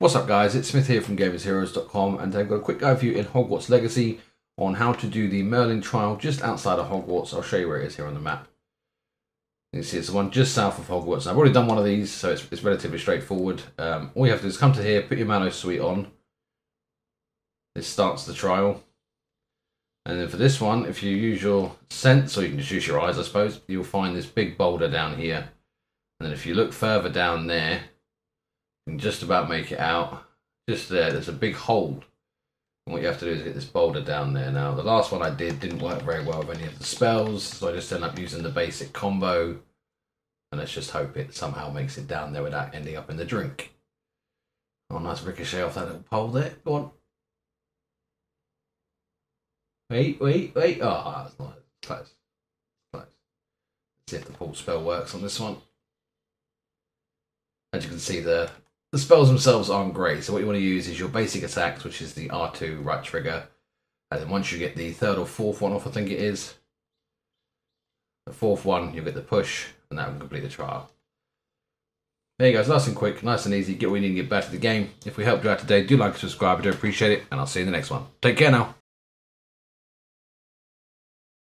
What's up guys, it's Smith here from GamersHeroes.com, and I've got a quick overview in Hogwarts Legacy on how to do the Merlin trial just outside of Hogwarts. I'll show you where it is here on the map. You can see it's the one just south of Hogwarts. Now, I've already done one of these, so it's relatively straightforward. All you have to do is come to here, put your Manosuite on. This starts the trial. And then for this one, if you use your sense, or you can just use your eyes I suppose, you'll find this big boulder down here. And then if you look further down there, you can just about make it out. Just there's a big hole, and what you have to do is get this boulder down there. Now the last one I did didn't work very well with any of the spells, so I just end up using the basic combo, and let's just hope it somehow makes it down there without ending up in the drink. Oh, nice ricochet off that little pole there. Go on. Wait. Oh, that's nice. Close. Let's see if the pole spell works on this one. As you can see, the spells themselves aren't great, so what you want to use is your basic attacks, which is the R2 right trigger, and then once you get the third or fourth one off, I think it is, the fourth one, you'll get the push, and that will complete the trial. There you go, it's nice and quick, nice and easy, get what you need to get back to the game. If we helped you out today, do like and subscribe, I do appreciate it, and I'll see you in the next one. Take care now.